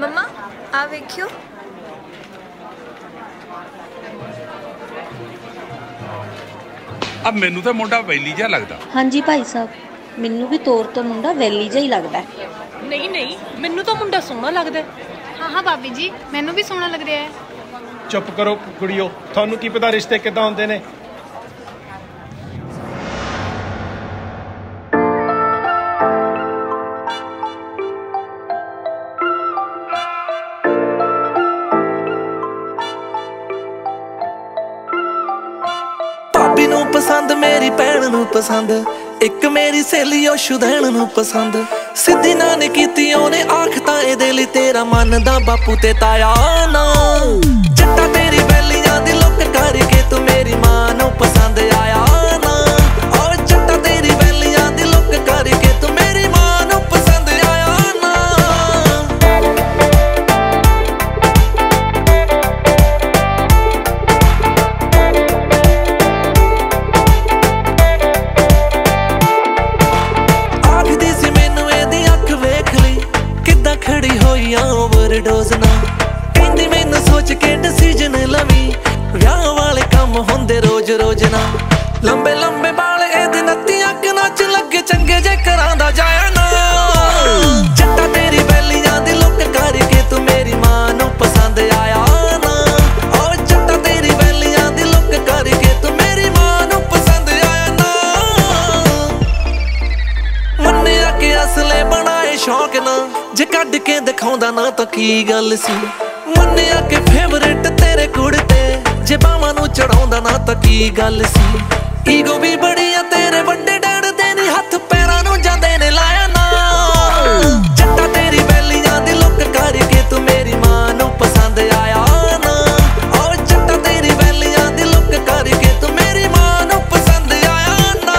मम्मा आ वेख्यो अब मेनू तो मुंडा वैली जा लगदा। हां जी भाई साहब मेनू भी तौर तो मुंडा वैली जा ही लगदा है। नहीं नहीं मेनू तो मुंडा सोहना लगदा है। हां हां भाभी जी मेनू भी सोहना लग रहा है। चुप करो कुड़ियो थानू की पता रिश्ते किदां हुंदे ने। पसंद मेरी भैन नू पसंद एक मेरी सहेली शुदैन नू पसंद सिद्धी नाने कीती ओने आंख तां ए दिल तेरा मनदा बापू ते ताया ना जट्टा तेरी बैलियां दी लुक करके तू मेरी मां नू पसंद आया ना और जट्टा तेरी बैलियां दी लुक करके तू मेरी मां नू पसंद आया ना। लंबे लंबे बाल ए नत्ती अख नाच लगे चंगे जे करांदा जाया ना जट्टा तेरी बैलियां दी लुक करके तू मेरी मां नू पसंद आया ना और जट्टा तेरी बैलियां दी लुक करके तू मेरी मां नू पसंद आया ना। मन्निया के असले बनाए शौक ना जे कड के दिखांदा ना तां की गल सी। मन्निया के फेवरेट तेरे कुड़ते जे बावां नू चढ़ांदा ना तां की गल सी। ईगो भी बड़ी है तेरे बड़े डैड दे नी हथ पैरां नू जांदे ने लाया ना जट्टा तेरी बैलियां दी लुक करके तू मेरी मां नू पसंद आया ना और जट्टा तेरी बैलियां दी लुक करके तू मेरी मां नू पसंद आया ना।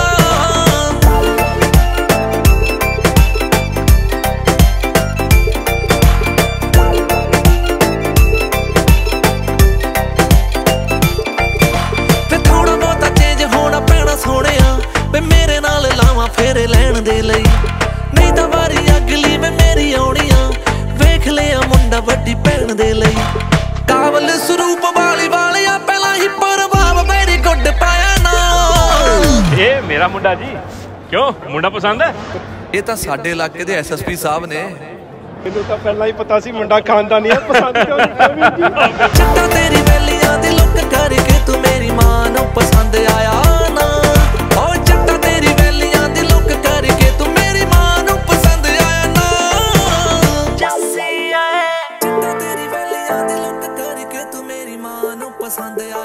फेरे लैन दे लई नहीं तां वारी अगली में मेरी आउणी आ वेख लिया मुंडा वड्डी भैन दे लई कावल स्वरूप वाली वालिया पहला ही प्रभाव मेरी गुड पाया ना। ए मेरा मुंडा जी क्यों मुंडा पसंद है ये तां साडे इलाके दे एसएसपी साहब ने मेनू तां पहला ही पता सी मुंडा खानदानी है पसंद क्यों नहीं आई। जट्टा तेरी बैलियां दी लुक करके तू मेरी मां नू पसंद आया ना ओ जट्टा तेरी Sunday।